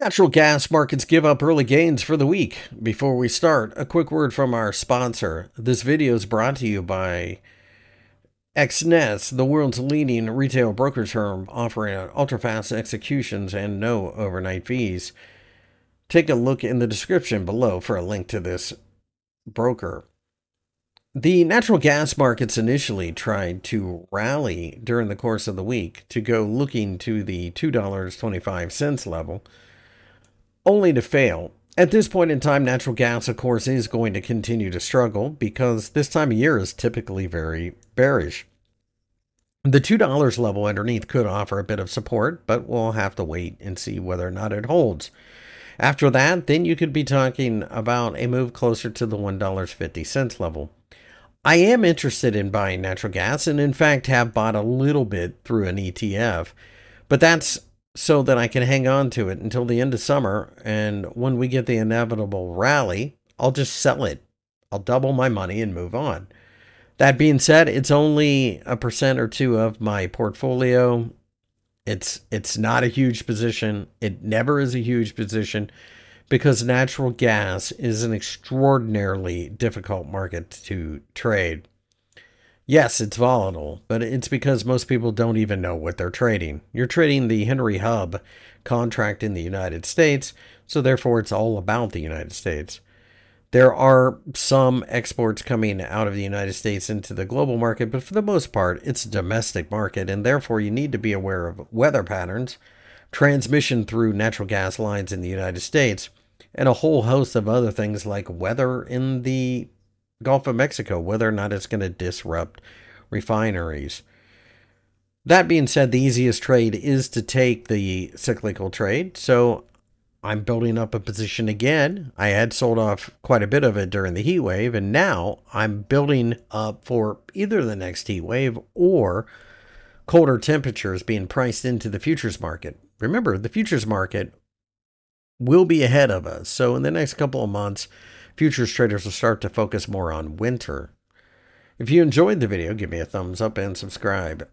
Natural gas markets give up early gains for the week. Before we start, a quick word from our sponsor. This video is brought to you by Exness, the world's leading retail brokerage firm offering ultra-fast executions and no overnight fees. Take a look in the description below for a link to this broker. The natural gas markets initially tried to rally during the course of the week to go looking to the $2.25 level, only to fail. At this point in time, natural gas, of course, is going to continue to struggle because this time of year is typically very bearish. The $2 level underneath could offer a bit of support, but we'll have to wait and see whether or not it holds. After that, then you could be talking about a move closer to the $1.50 level. I am interested in buying natural gas and, in fact, have bought a little bit through an ETF, but that's so that I can hang on to it until the end of summer, and when we get the inevitable rally, I'll just sell it. I'll double my money and move on. That being said, it's only 1% or 2% of my portfolio. It's not a huge position. It never is a huge position because natural gas is an extraordinarily difficult market to trade. Yes, it's volatile, but it's because most people don't even know what they're trading. You're trading the Henry Hub contract in the United States, so therefore it's all about the United States. There are some exports coming out of the United States into the global market, but for the most part, it's a domestic market, and therefore you need to be aware of weather patterns, transmission through natural gas lines in the United States, and a whole host of other things like weather in the Gulf of Mexico, whether or not it's going to disrupt refineries. That being said, the easiest trade is to take the cyclical trade. So I'm building up a position again. I had sold off quite a bit of it during the heat wave, and now I'm building up for either the next heat wave or colder temperatures being priced into the futures market. Remember, the futures market will be ahead of us. So in the next couple of months, futures traders will start to focus more on winter. If you enjoyed the video, give me a thumbs up and subscribe.